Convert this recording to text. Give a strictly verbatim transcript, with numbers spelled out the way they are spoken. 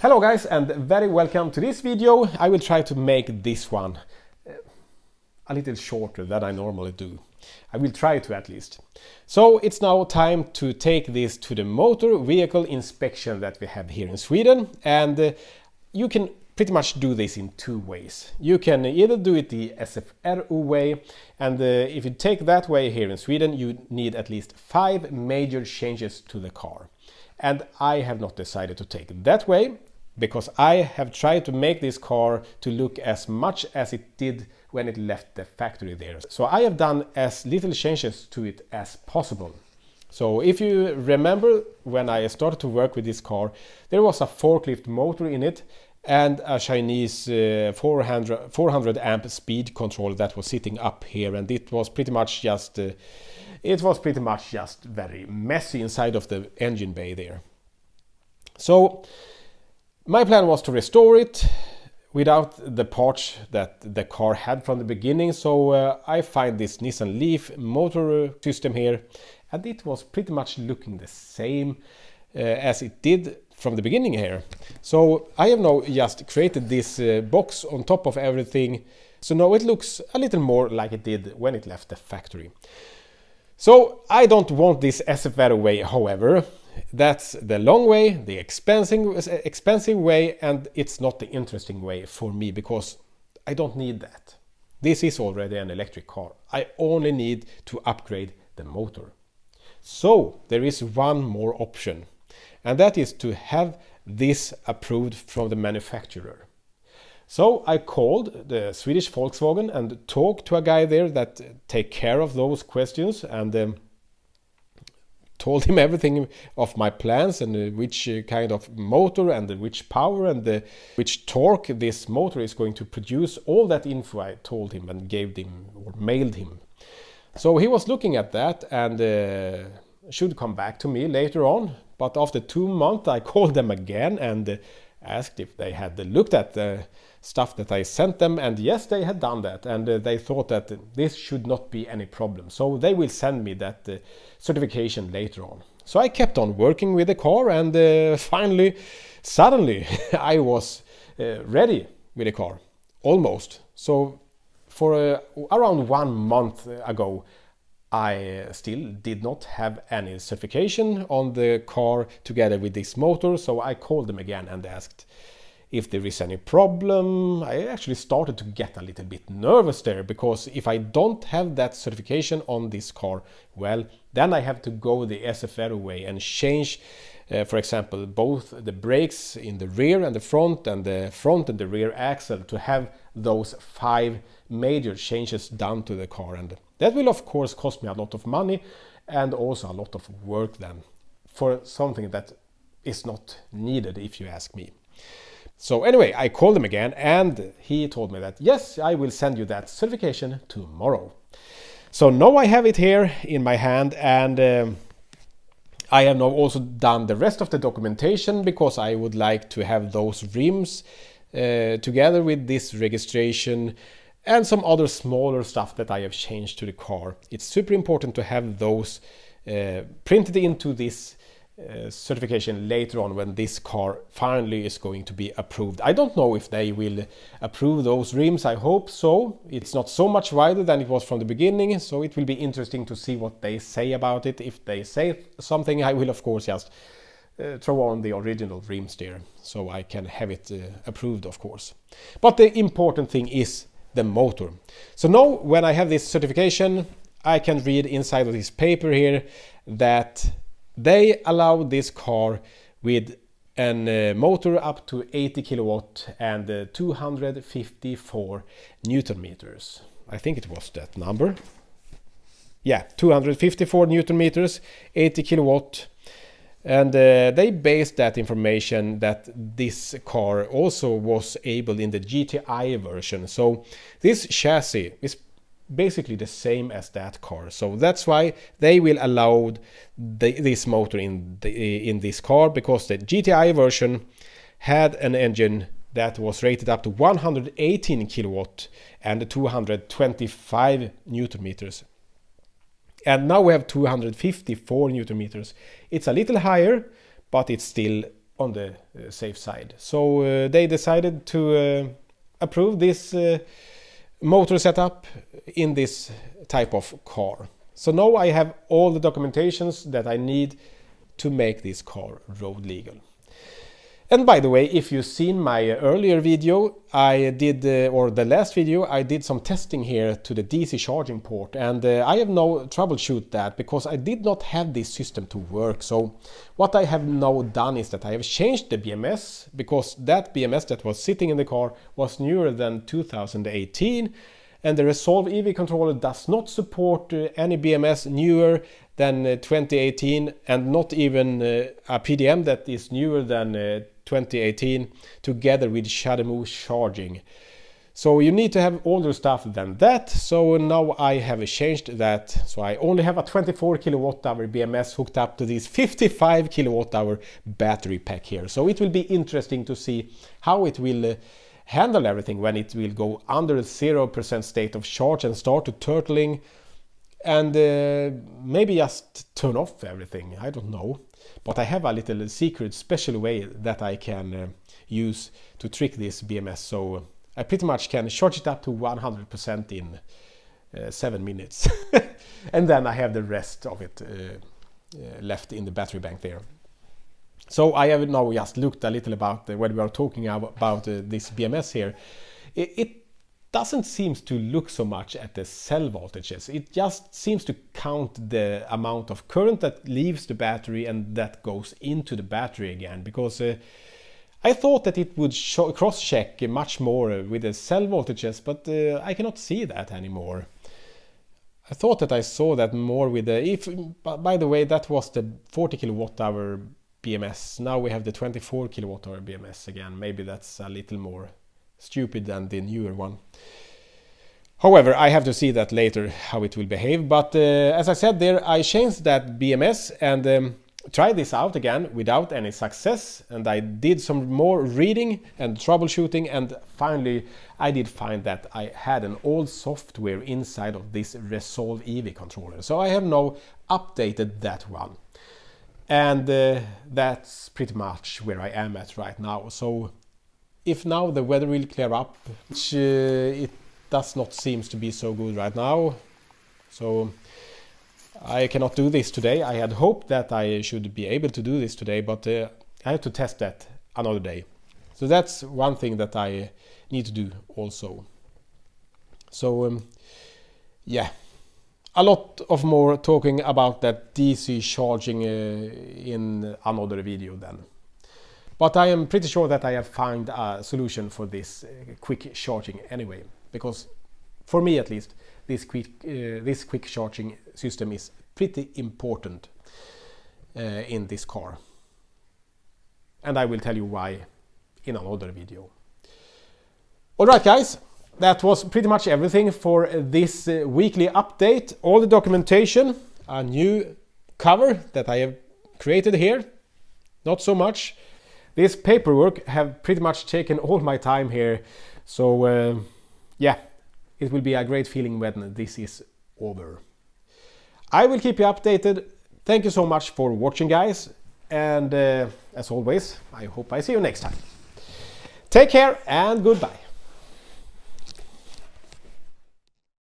Hello guys, and very welcome to this video. I will try to make this one a little shorter than I normally do. I will try to at least. So it's now time to take this to the motor vehicle inspection that we have here in Sweden, and uh, you can pretty much do this in two ways. You can either do it the S F R O way, and uh, if you take that way here in Sweden, you need at least five major changes to the car. And I have not decided to take it that way, because I have tried to make this car to look as much as it did when it left the factory there. So I have done as little changes to it as possible. So if you remember, when I started to work with this car, there was a forklift motor in it and a Chinese uh, four hundred amp speed control that was sitting up here, and it was pretty much just uh, it was pretty much just very messy inside of the engine bay there. So my plan was to restore it without the parts that the car had from the beginning. So uh, I find this Nissan Leaf motor system here, and it was pretty much looking the same uh, as it did from the beginning here. So I have now just created this uh, box on top of everything, so now it looks a little more like it did when it left the factory. So I don't want this S F R O way, however. That's the long way, the expensive, expensive way, and it's not the interesting way for me, because I don't need that. This is already an electric car. I only need to upgrade the motor. So there is one more option, and that is to have this approved from the manufacturer. So I called the Swedish Volkswagen and talked to a guy there that take care of those questions, and um, told him everything of my plans, and uh, which uh, kind of motor and uh, which power and uh, which torque this motor is going to produce. All that info I told him and gave him or mailed him. So he was looking at that and uh, should come back to me later on. But after two months I called them again and uh, asked if they had looked at the stuff that I sent them, and yes, they had done that, and uh, they thought that uh, this should not be any problem, so they will send me that uh, certification later on. So I kept on working with the car, and uh, finally, suddenly, I was uh, ready with the car, almost. So for uh, around one month ago, I still did not have any certification on the car together with this motor, so I called them again and asked if there is any problem. I actually started to get a little bit nervous there, because if I don't have that certification on this car, well, then I have to go the S F R O way and change, uh, for example, both the brakes in the rear and the front, and the front and the rear axle, to have those five major changes done to the car. And that will of course cost me a lot of money and also a lot of work then, for something that is not needed, if you ask me. So anyway, I called him again, and he told me that yes, I will send you that certification tomorrow. So now I have it here in my hand, and um, I have now also done the rest of the documentation, because I would like to have those rims uh, together with this registration and some other smaller stuff that I have changed to the car. It's super important to have those uh, printed into this uh, certification later on, when this car finally is going to be approved. I don't know if they will approve those rims. I hope so. It's not so much wider than it was from the beginning, so it will be interesting to see what they say about it. If they say something, I will of course just Uh, throw on the original rims there, so I can have it uh, approved, of course. But the important thing is the motor. So now, when I have this certification, I can read inside of this paper here that they allow this car with an uh, motor up to eighty kilowatt and uh, two hundred fifty-four newton meters. I think it was that number. Yeah, two hundred fifty-four newton meters, eighty kilowatt. And uh, they based that information that this car also was able in the G T I version. So this chassis is basically the same as that car. So that's why they will allow the, this motor in, the, in this car, because the G T I version had an engine that was rated up to one hundred eighteen kilowatt and two hundred twenty-five newton meters. And now we have two hundred fifty-four newton meters. It's a little higher, but it's still on the uh, safe side. So uh, they decided to uh, approve this uh, motor setup in this type of car. So now I have all the documentations that I need to make this car road legal. And by the way, if you've seen my earlier video, I did, uh, or the last video, I did some testing here to the D C charging port, and uh, I have now troubleshoot that because I did not have this system to work. So what I have now done is that I have changed the B M S, because that B M S that was sitting in the car was newer than two thousand eighteen, and the Resolve E V controller does not support uh, any B M S newer than uh, twenty eighteen, and not even uh, a P D M that is newer than uh, twenty eighteen, together with SHAdeMO charging. So you need to have older stuff than that. So now I have changed that. So I only have a twenty-four kilowatt hour B M S hooked up to this fifty-five kilowatt hour battery pack here. So it will be interesting to see how it will uh, handle everything when it will go under zero percent state of charge and start to turtling, and uh, maybe just turn off everything. I don't know, but I have a little secret special way that I can uh, use to trick this B M S, so I pretty much can charge it up to one hundred percent in uh, seven minutes and then I have the rest of it uh, uh, left in the battery bank there. So I have now just looked a little about uh, when we are talking about uh, this B M S here. It, it doesn't seem to look so much at the cell voltages. It just seems to count the amount of current that leaves the battery and that goes into the battery again, because uh, I thought that it would cross-check much more with the cell voltages, but uh, I cannot see that anymore. I thought that I saw that more with the... if, by the way, that was the forty kilowatt hour B M S. Now we have the twenty-four kilowatt hour B M S again. Maybe that's a little more stupid than the newer one. However, I have to see that later how it will behave, but uh, as I said there, I changed that B M S and um, tried this out again without any success, and I did some more reading and troubleshooting, and finally I did find that I had an old software inside of this Resolve E V controller, so I have now updated that one. And uh, that's pretty much where I am at right now. So if now the weather will clear up, which uh, it does not seem to be so good right now, so I cannot do this today. I had hoped that I should be able to do this today, but uh, I have to test that another day. So that's one thing that I need to do also. So um, yeah, a lot of more talking about that D C charging uh, in another video then. But I am pretty sure that I have found a solution for this uh, quick charging anyway, because for me at least, this quick, uh, this quick charging system is pretty important uh, in this car. And I will tell you why in another video. Alright guys, that was pretty much everything for this uh, weekly update. All the documentation, a new cover that I have created here, not so much. This paperwork have pretty much taken all my time here, so uh, yeah, it will be a great feeling when this is over. I will keep you updated. Thank you so much for watching guys, and uh, as always, I hope I see you next time. Take care and goodbye.